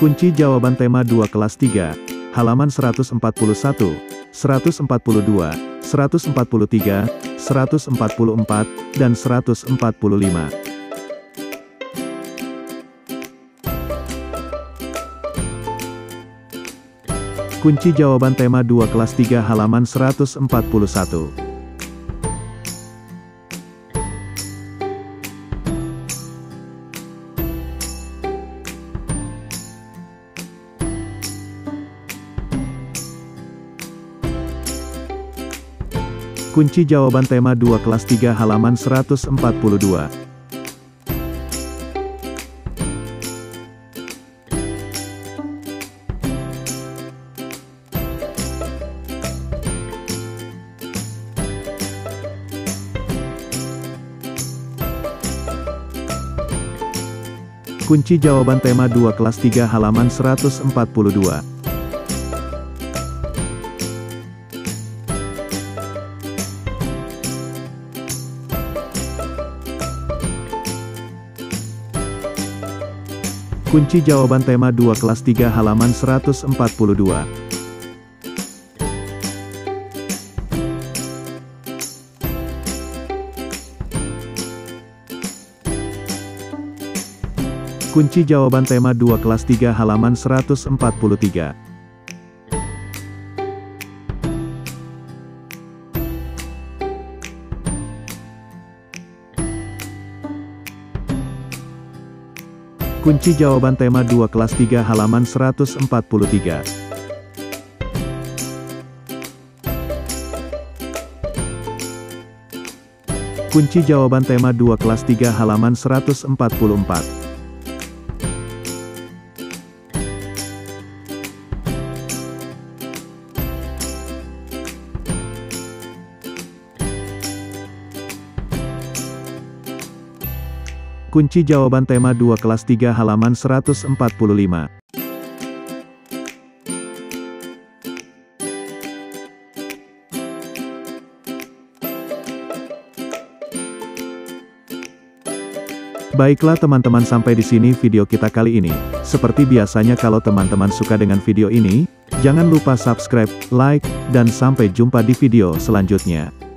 Kunci jawaban tema 2 kelas 3, halaman 141, 142, 143, 144, dan 145. Kunci jawaban tema 2 kelas 3 halaman 141. Kunci jawaban tema 2 kelas 3 halaman 142. Kunci jawaban tema 2 kelas 3 halaman 142. Kunci jawaban tema 2 kelas 3 halaman 142. Kunci jawaban tema 2 kelas 3 halaman 143. Kunci jawaban tema 2 kelas 3 halaman 143. Kunci jawaban tema 2 kelas 3 halaman 144. Kunci jawaban tema 2 kelas 3 halaman 145. Baiklah teman-teman, sampai di sini video kita kali ini. Seperti biasanya, kalau teman-teman suka dengan video ini, jangan lupa subscribe, like, dan sampai jumpa di video selanjutnya.